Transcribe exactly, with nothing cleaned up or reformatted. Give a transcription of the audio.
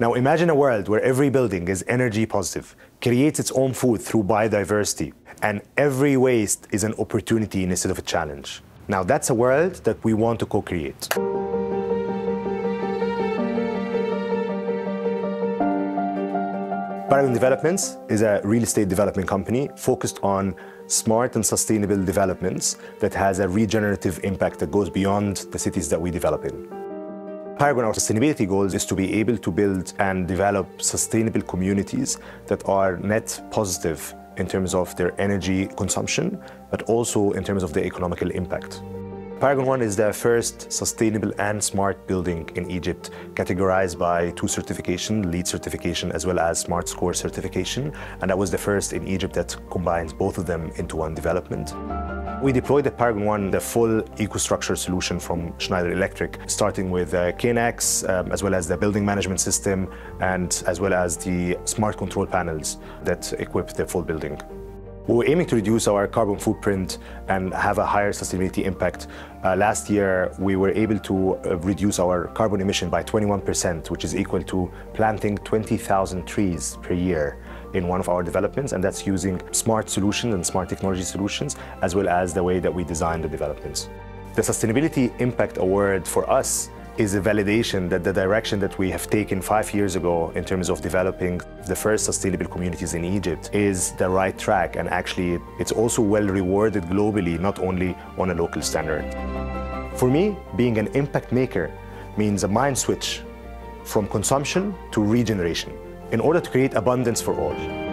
Now imagine a world where every building is energy positive, creates its own food through biodiversity, and every waste is an opportunity instead of a challenge. Now that's a world that we want to co-create. Paragon Developments is a real estate development company focused on smart and sustainable developments that has a regenerative impact that goes beyond the cities that we develop in. Paragon, our sustainability goals is to be able to build and develop sustainable communities that are net positive in terms of their energy consumption, but also in terms of the economical impact. Paragon one is the first sustainable and smart building in Egypt, categorized by two certifications, LEED certification as well as Smart Score certification, and that was the first in Egypt that combines both of them into one development. We deployed at Paragon one the full EcoStruxure solution from Schneider Electric, starting with uh, K N X, um, as well as the building management system, and as well as the smart control panels that equip the full building. We're aiming to reduce our carbon footprint and have a higher sustainability impact. Uh, last year, we were able to reduce our carbon emission by twenty-one percent, which is equal to planting twenty thousand trees per year in one of our developments, and that's using smart solutions and smart technology solutions, as well as the way that we design the developments. The Sustainability Impact Award for us is a validation that the direction that we have taken five years ago in terms of developing the first sustainable communities in Egypt is the right track, and actually it's also well rewarded globally, not only on a local standard. For me, being an impact maker means a mind switch from consumption to regeneration in order to create abundance for all.